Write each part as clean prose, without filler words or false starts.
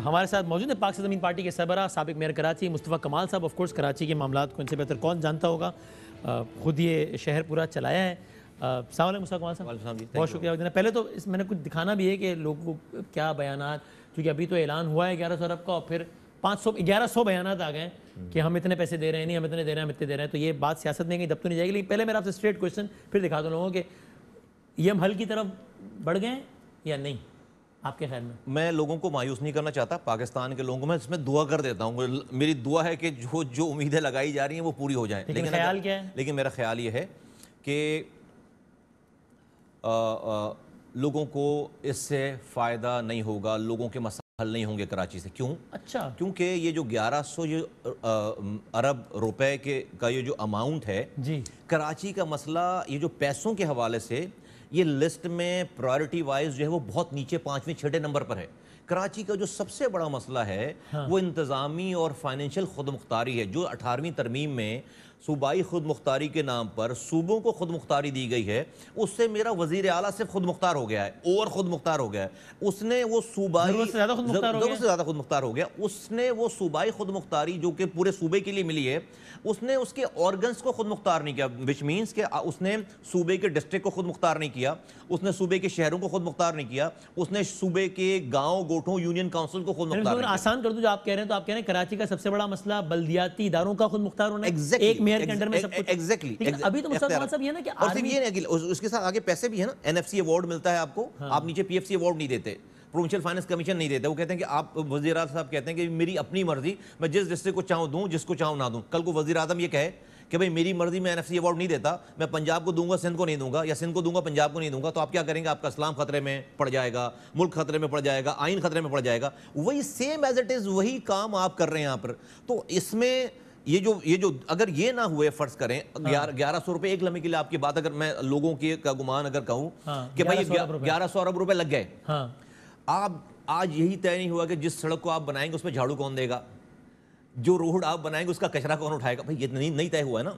हमारे साथ मौजूद है पाकिस्तान ज़मीन पार्टी के सरबराह साबिक़ mayor Karachi Mustafa Kamal sahab. Of course Karachi के मामला को इनसे बेहतर कौन जानता होगा, खुद ये शहर पूरा चलाया है। सलाम मुस्तफ़ा कमाल साहब, बहुत शुक्रिया। पहले तो मैंने कुछ दिखाना भी है कि लोगों को क्या बयान, क्योंकि अभी तो ऐलान हुआ है 1100 अरब का और फिर 1100 बयान आ गए कि हम इतने पैसे दे रहे हैं, नहीं हम इतने दे रहे हैं, हम इतने दे रहे हैं। तो ये बात सियासत में कहीं दब तो नहीं जाएगी। लेकिन पहले मेरा आपसे स्ट्रेट क्वेश्चन फिर दिखा दो लोगों के, ये हम हल की तरफ बढ़ गए या नहीं आपके ख्याल में? मैं लोगों को मायूस नहीं करना चाहता, पाकिस्तान के लोगों को मैं इसमें दुआ कर देता हूँ। मेरी दुआ है कि जो उम्मीदें लगाई जा रही हैं वो पूरी हो जाएँ। लेकिन ख्याल क्या है? लेकिन मेरा ख्याल ये है कि लोगों को इससे फ़ायदा नहीं होगा, लोगों के हल नहीं होंगे कराची से। क्यों? अच्छा, क्योंकि ये जो 1100 अरब रुपए के का ये जो अमाउंट है जी, कराची का मसला ये जो पैसों के हवाले से ये लिस्ट में प्रायोरिटी वाइज जो है वो बहुत नीचे 5वें-6वें नंबर पर है। कराची का जो सबसे बड़ा मसला है हाँ, वो इंतज़ामी और फाइनेंशियल खुद मुख्तारी है, जो 18वीं तरमीम में सूबाई खुद मुख्तारी के नाम पर सूबों को खुद मुख्तारी दी गई है। उससे मेरा वजीर आला सिर्फ खुद मुख्तार हो गया है, ओवर खुद मुख्तार हो गया है। उसने वो सूबाई ज़्यादा खुद मुख्तार हो गया। उसने वो सूबाई खुद मुख्तारी जो कि पूरे सूबे के लिए मिली है, उसने उसके ऑर्गन्स को खुद मुख्तार नहीं किया, विच मीन्स के उसने सूबे के डिस्ट्रिक्ट को खुद मुख्तार नहीं किया, उसने सूबे के शहरों को खुद मुख्तार नहीं किया, उसने सूबे के गाँव गोठों यूनियन काउंसिल को खुद मुख्तार नहीं किया। आसान कर दूं, जो आप कह रहे हैं तो आप कह रहे हैं कराची का सबसे बड़ा मसला बल्दियाती इदारों का खुद मुख्तार होना है। उसके साथ आगे पैसे भी है ना, एनएफसी अवार्ड मिलता है आपको, आप नीचे पीएफसी अवार्ड नहीं देते, प्रोविंशियल फाइनेंस कमीशन नहीं देता। वो कहते हैं कि आप वजीर आज़म साहब कहते हैं कि मेरी अपनी मर्जी, मैं जिस डिस्ट्रिक्ट को चाहूँ दूँ, जिसको चाहूँ ना दूँ। कल को वजीर आज़म ये कहे कि भाई मेरी मर्जी, मैं एनएफसी अवार्ड नहीं देता, मैं पंजाब को दूंगा सिंध को नहीं दूंगा, या सिंध को दूंगा पंजाब को नहीं दूंगा, तो आप क्या करेंगे? आपका इस्लाम खतरे में पड़ जाएगा, मुल्क खतरे में पड़ जाएगा, आइन खतरे में पड़ जाएगा। वही सेम एज इट इज़ वही काम आप कर रहे हैं यहाँ पर। तो इसमें ये जो अगर ये ना हुए, फर्ज करें 1100 रुपए एक लम्हे के लिए, आपकी बात अगर मैं लोगों के का गुमान अगर कहूँ कि भाई 1100 अरब रुपए लग गए, आप आज यही तय नहीं हुआ कि जिस सड़क को आप बनाएंगे उस पर झाड़ू कौन देगा, जो रोड आप बनाएंगे उसका कचरा कौन उठाएगा, भाई ये नहीं तय हुआ है ना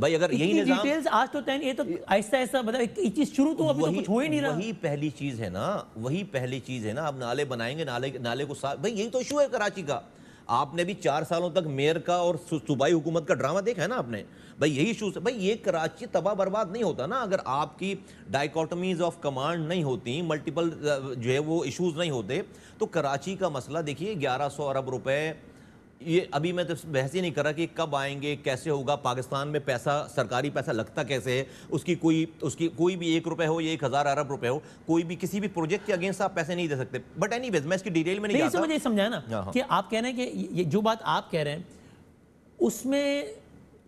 भाई। अगर यही डिटेल्स आज तो तय, ये तो ऐसा मतलब चीज शुरू तो अभी कुछ हो ही नहीं रहा। वही पहली चीज़ है ना, वही पहली चीज़ है ना। आप नाले बनाएंगे, नाले को साफ, भाई यही तो इशू है कराची का। आपने भी 4 सालों तक मेयर का और सूबाई हुकूमत का ड्रामा देखा है ना आपने, भाई यही इशूज है। भाई ये कराची तबाह बर्बाद नहीं होता ना अगर आपकी डाइकोटमीज ऑफ कमांड नहीं होती, मल्टीपल जो है वो इशूज़ नहीं होते, तो कराची का मसला देखिए 1100 अरब रुपए, ये अभी मैं तो बहस ही नहीं कर रहा कि कब आएंगे, कैसे होगा, पाकिस्तान में पैसा, सरकारी पैसा लगता कैसे है, उसकी कोई भी 1 रुपये हो या 1000 अरब रुपए हो, कोई भी किसी भी प्रोजेक्ट के अगेंस्ट आप पैसे नहीं दे सकते। बट एनीवेज मैं इसकी डिटेल में नहीं जाता। मुझे समझाया ना कि आप कह रहे हैं कि ये जो बात आप कह रहे हैं उसमें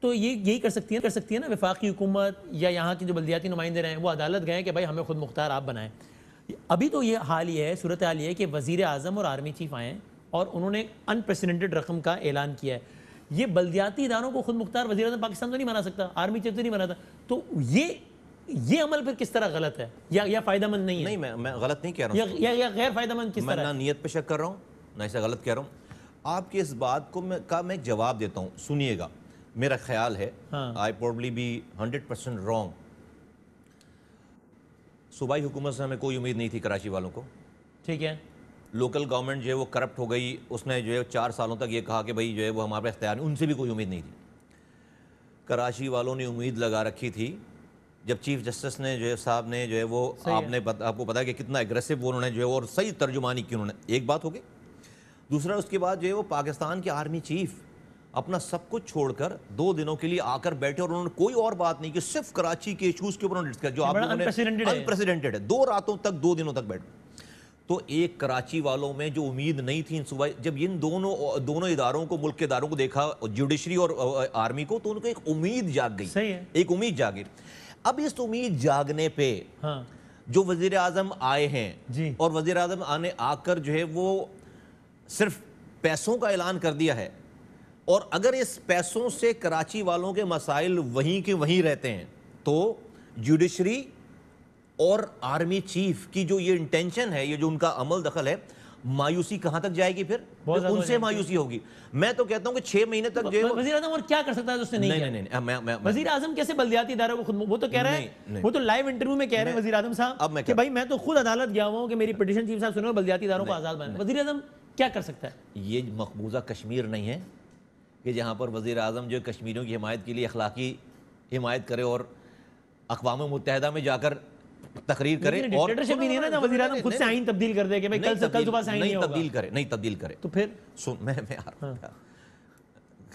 तो ये यही कर सकती है ना वफाकी हुकूमत या यहाँ के जो बल्दियाती नुमाइंदे रहे हैं वो अदालत गए कि भाई हमें खुद मुख्तार आप बनाएं। अभी तो ये हाल ये है, सूरत हाल ये है कि वज़ीर आज़म और आर्मी चीफ आए और उन्होंने अनप्रेसिडेंटेड रकम का ऐलान किया है। ये बल्दियाती इदारों को खुद मुख्तार वज़ीर आज़म पाकिस्तान तो नहीं बना सकता, आर्मी चीफ तो नहीं बनाता, तो ये अमल फिर किस तरह गलत है या फ़ायदामंद नहीं है? नहीं, मैं गलत नहीं कह रहा हूँ, या गैर फ़ायदामंद किस तरह? ना नीयत पे शक कर रहा हूँ, ना ऐसा गलत कह रहा हूँ। आपकी इस बात को मैं जवाब देता हूँ, सुनिएगा। मेरा ख्याल है आई प्रोबेबली बी 100% रॉन्ग। सूबाई हुकूमत से हमें कोई उम्मीद नहीं थी कराची वालों को, ठीक है। लोकल गवर्नमेंट जो है वो करप्ट हो गई, उसने जो है 4 सालों तक ये कहा कि भाई जो है वो हमारे पास तैयार नहीं, उनसे भी कोई उम्मीद नहीं थी। कराची वालों ने उम्मीद लगा रखी थी जब चीफ जस्टिस ने जो है साहब ने जो है वो आपको पता है कि कितना एग्रेसिव उन्होंने जो है, और सही तर्जुमानी की उन्होंने। एक बात हो गई। दूसरा, उसके बाद जो है वो पाकिस्तान के आर्मी चीफ अपना सब कुछ छोड़कर 2 दिनों के लिए आकर बैठे और उन्होंने कोई और बात नहीं की, सिर्फ कराची के इशूज़ के ऊपर उन्होंने, जो आप अनप्रेसिडेंटेड है, 2 रातों तक 2 दिनों तक बैठे। तो एक कराची वालों में जो उम्मीद नहीं थी इन सूबाई, जब इन दोनों इदारों को, मुल्क के इदारों को देखा, जुडिशरी और आर्मी को, तो उनको एक उम्मीद जाग गई। सही है, एक उम्मीद जागी। अब इस उम्मीद जागने पे हाँ, जो वजीर आजम आए हैं और वजीर आजम आकर जो है वो सिर्फ पैसों का ऐलान कर दिया है, और अगर इस पैसों से कराची वालों के मसाइल वहीं के वहीं रहते हैं तो जुडिशरी और आर्मी चीफ की जो ये इंटेंशन है, ये जो उनका अमल दखल है, मायूसी कहाँ तक जाएगी? फिर उनसे मायूसी होगी। मैं तो कहता हूँ कि 6 महीने तक जो वज़ीर आज़म और क्या कर सकता है उसने? नहीं, वज़ीर आज़म कैसे बल्दियाती इदारों को खुद, वो तो कह रहे हैं, वो तो लाइव इंटरव्यू में कह रहे हैं वज़ीर आज़म साहब कि भाई मैं तो खुद अदालत गया हुआ हूँ कि मेरी पिटीशन चीफ साहब सुनो, बल्दियाती इदारों को आज़ाद बनाए। वज़ीर आज़म क्या कर सकता है? ये मकबूजा कश्मीर नहीं है कि जहाँ पर वज़ीर आज़म जो कश्मीरियों की हिमायत के लिए अखलाकी हिमायत करे और अक़वाम मुत्तहिदा में जाकर तकरीर करे, और डिक्टेटरशिप नहीं है ना वज़ीर आज़म खुद से आईन तब्दील कर दे कि भाई कल से कल सुबह से आईन नहीं तब्दील करे, नहीं तब्दील करे। तो फिर सुन मैं आ रहा था,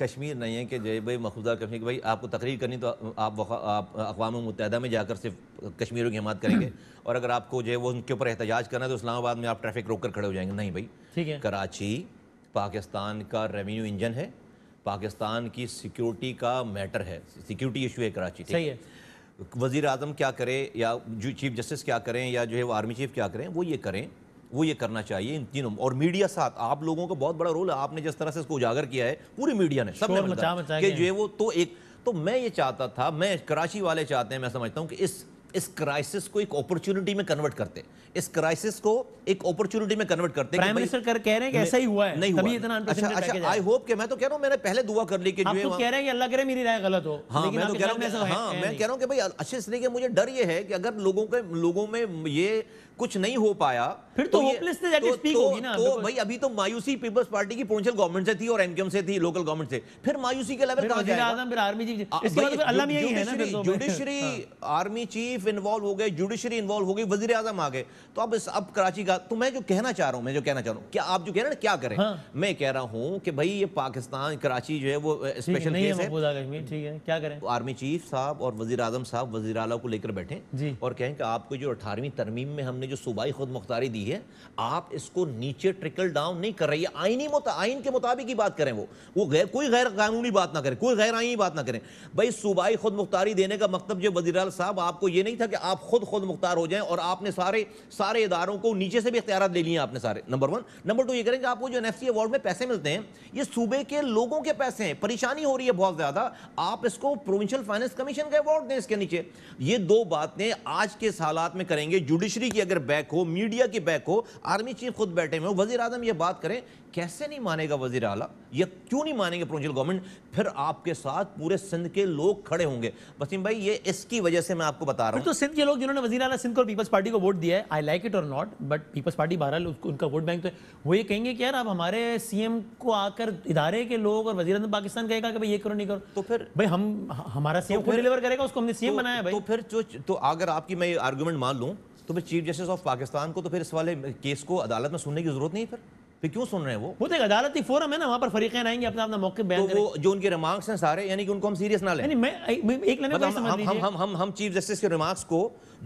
कश्मीर नहीं है कि जय भाई मकबूजा कश्मीर भाई आपको तकरीर करनी तो आप अक़वाम मुत्तहिदा में जाकर सिर्फ कश्मीरियों की हिमायत करेंगे, और अगर आपको जो है वो उनके ऊपर एहतजाज करना है तो इस्लामाबाद में आप ट्रैफिक रोक कर खड़े हो जाएंगे। नहीं भाई, ठीक है, कराची पाकिस्तान का रेवेन्यू इंजन है, पाकिस्तान की सिक्योरिटी का मैटर है, सिक्योरिटी इशू है कराची, सही है। वज़ीर आज़म क्या करे या जो चीफ जस्टिस क्या करें या जो है वो आर्मी चीफ क्या करें, वो ये करना चाहिए इन तीनों। और मीडिया साथ, आप लोगों का बहुत बड़ा रोल है, आपने जिस तरह से इसको उजागर किया है पूरी मीडिया ने, सब कि जो है वो तो एक तो मैं ये चाहता था, मैं कराची वाले चाहते हैं, मैं समझता हूँ कि इस क्राइसिस को एक अपॉर्चुनिटी में कन्वर्ट करते, इस क्राइसिस को एक अपॉर्चुनिटी में कन्वर्ट करते। प्राइम मिनिस्टर कह रहे हैं कि ऐसा ही हुआ है, नहीं हुआ इतना। अच्छा, आई होप कि मैं तो कह रहा हूं मैंने पहले दुआ कर ली कि जो कह रहे हैं अल्लाह करे मेरी राय गलत हो। हां, मैं तो कह रहा हूं, हां मैं कह रहा हूं कि भाई अच्छे से, लेकिन मुझे डर ये है कि अगर लोगों में ये कुछ नहीं हो पाया फिर तो होपलेस से दैट स्पीक होगी ना। तो भाई अभी तो मायूसी पीपल्स पार्टी की प्रोविंशियल गवर्नमेंट से थी और एमकेएम से थी, लोकल गवर्नमेंट से, फिर मायूसी के लेवल कहां जाएगा? आजम फिर आर्मी चीफ, इसके बाद अल्लाह में यही है ना, फिर जुडिशरी आर्मी चीफ इन्वॉल्व हो गए, जुडिशरी इन्वॉल्व हो गई, वज़ीर आज़म आ गए, तो अब कराची का तो मैं जो कहना चाह रहा हूं, क्या आप जो कह रहे हैं क्या करें, मैं कह रहा हूं कि भाई ये पाकिस्तान कराची जो है वो स्पेशल केस है, ठीक है क्या करें? आर्मी चीफ साहब और वज़ीर आज़म साहब वज़ीर आला को लेकर बैठे और कहें कि आपको जो 18वीं तरमीम में हमने जो सूबाई खुद मुख्तारी दी है आप इसको नीचे ट्रिकल डाउन नहीं कर रही है, आईन के मुताबिक ही बात करें, वो कोई गैर कानूनी बात ना करें, कोई गैर आईनी बात ना करें। भाई सूबाई खुद मुख्तारी देने का मकसद जो वज़ीर आला साहब आपको ये नहीं था कि आप खुद मुख्तार हो जाएं और आपने सारे इदारों को नीचे से भी इख्तियार ले लिए आपने सारे, नंबर वन। नंबर टू ये करें कि आपको जो एनएफसी अवार्ड में पैसे मिलते हैं ये सूबे के लोगों के पैसे हैं, परेशानी हो रही है बहुत ज्यादा, आप इसको प्रोविंशियल फाइनेंस कमीशन का अवार्ड दें इसके नीचे। ये दो बातें आज के हालात में करेंगे, जुडिशरी की अगर बैक हो, मीडिया की बैक हो, आर्मी चीफ खुद बैठे हुए, वज़ीर आज़म ये बात करें, कैसे नहीं मानेगा वज़ीर आला, ये क्यों नहीं मानेंगे प्रोविंशियल गवर्नमेंट? फिर आपके साथ पूरे सिंध के लोग खड़े होंगे। वसीम भाई ये इसकी वजह से मैं आपको बता रहा हूं। तो सिंध के लोग जिन्होंने वज़ीर आला सिंध को और पीपल्स पार्टी को वोट दिया है, आई लाइक इट और नॉट बट पीपल्स पार्टी बहरहाल उनका वोट बैंक तो है, वो ये कहेंगे कि यार आप हमारे सीएम को आकर इदारे के लोग और वज़ीर आज़म पाकिस्तान कहेगा कि भाई ये करो नहीं करो, तो फिर भाई हम हमारा सीएम को डिलीवर करेगा, उसको हमने सीएम बनाया भाई। तो फिर तो अगर आपकी मैं आर्गूमेंट मान लूँ तो फिर चीफ जस्टिस ऑफ पाकिस्तान को तो फिर इस वाले केस को अदालत में सुनने की जरूरत नहीं, फिर क्यों सुन रहे हैं? वो तो अदालती फोरम है ना, वहाँ पर फरीकैन आएंगे अपना अपना मौके बयान करेंगे, तो जो उनके रिमार्क्स हैं सारे, यानी कि उनको हम सीरियस ना लें। नहीं मैं एक लाइन में समझ लीजिए, हम चीफ जस्टिस के रिमार्क्स को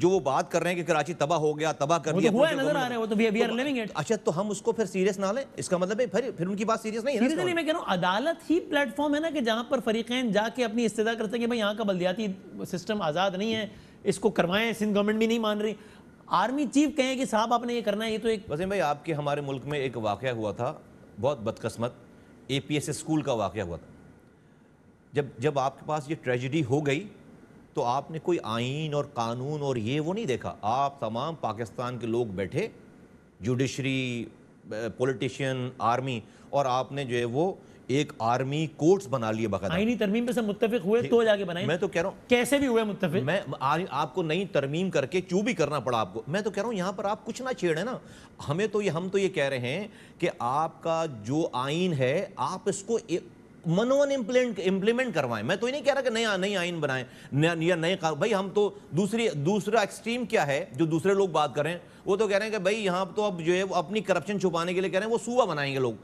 जो वो बात कर रहे हैं कि कराची तबाह हो गया, तबाह कर दिया, वो नजर आ रहा है, वो तो वी आर लिविंग इट। अच्छा, तो हम उसको फिर सीरियस ना लें, इसका मतलब है फिर उनकी बात सीरियस नहीं है। नहीं, मैं कह रहा हूँ अदालत ही प्लेटफॉर्म है ना कि जहाँ पर फरीकैन जाके अपनी इस्तदा कर सके, भाई यहाँ का बल्दियाती सिस्टम आज़ाद नहीं है, इसको करवाएं, सिंध गवर्नमेंट भी नहीं मान रही, आर्मी चीफ कहें कि साहब आपने ये करना है। ये तो एक वसीम भाई आपके हमारे मुल्क में एक वाक़या हुआ था, बहुत बदकिस्मत एपीएस स्कूल का वाक़या हुआ था। जब आपके पास ये ट्रेजेडी हो गई तो आपने कोई आइन और कानून और ये वो नहीं देखा, आप तमाम पाकिस्तान के लोग बैठे, जुडिशरी, पॉलिटिशियन, आर्मी, और आपने जो है वो एक आर्मी कोर्ट्स बना लिए बकायदा। आईनी तरमीम पे सब मुत्तफिक हुए तो जाके बनाए। मैं तो कह रहा हूँ कैसे भी हुए मुत्तफिक, मैं आपको नई तरमीम करके क्यों भी करना पड़ा आपको, मैं तो कह रहा हूँ यहाँ पर आप कुछ ना छेड़े ना, हमें तो ये हम तो ये कह रहे हैं कि आपका जो आइन है आप इसको मनोवन इम्प्लीमेंट करवाएं। मैं तो ये नहीं कह रहा कि नई आइन बनाएं या नए भाई, हम तो दूसरा एक्सट्रीम क्या है जो दूसरे लोग बात कर रहे हैं, वो तो कह रहे हैं कि भाई यहाँ तो अब जो है वो अपनी करप्शन छुपाने के लिए कह रहे हैं वो सूबा बनाएंगे लोग,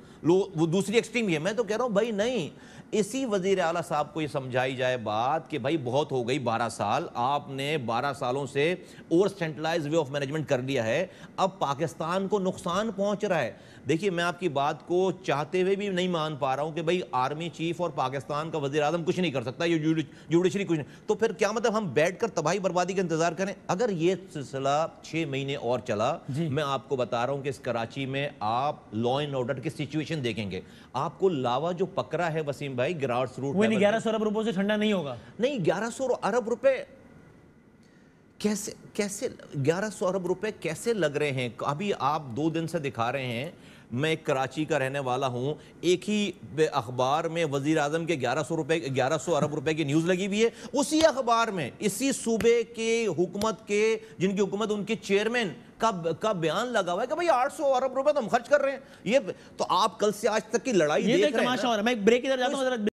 वो दूसरी एक्सट्रीम ही है। मैं तो कह रहा हूँ भाई नहीं, इसी वज़ीर आला साहब को ये समझाई जाए बात कि भाई बहुत हो गई 12 साल, आपने 12 सालों से और सेंट्रलाइज वे ऑफ मैनेजमेंट कर लिया है, अब पाकिस्तान को नुकसान पहुंच रहा है। देखिए मैं आपकी बात को चाहते हुए भी नहीं मान पा रहा हूं कि भाई आर्मी चीफ और पाकिस्तान का वज़ीर आज़म कुछ नहीं कर सकता, ये जुडिशरी कुछ नहीं, तो फिर क्या मतलब हम बैठ कर तबाही बर्बादी का इंतजार करें? अगर ये सिलसिला 6 महीने और चला, मैं आपको बता रहा हूँ कि इस कराची में आप लॉ एंड ऑर्डर की सिचुएशन देखेंगे, आपको लावा जो पकड़ा है वसीम भाई ग्रास रूट, 1100 अरब रुपए से ठंडा नहीं होगा। नहीं, 1100 अरब रुपए कैसे कैसे 1100 अरब रुपए कैसे लग रहे हैं? अभी आप 2 दिन से दिखा रहे हैं। मैं कराची का रहने वाला हूँ, एक ही अखबार में वजीर आजम के 1100 अरब रुपए की न्यूज़ लगी हुई है। उसी अखबार में इसी सूबे के हुकूमत के जिनकी हुकूमत उनके चेयरमैन का बयान लगा हुआ है कि भाई 800 अरब रुपए तो हम खर्च कर रहे हैं। ये तो आप कल से आज तक की लड़ाई देख रहे हैं।